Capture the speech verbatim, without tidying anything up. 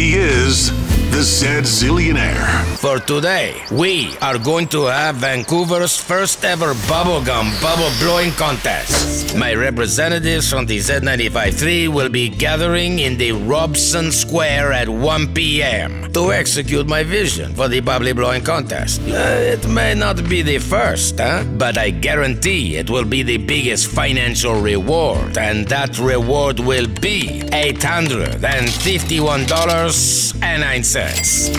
He is the Z Zillionaire. For today, we are going to have Vancouver's first ever bubblegum bubble blowing contest. My representatives from the Z ninety-five three will be gathering in the Robson Square at one p m to execute my vision for the bubble blowing contest. Uh, it may not be the first, huh? But I guarantee it will be the biggest financial reward, and that reward will be eight hundred fifty-one dollars and nine cents.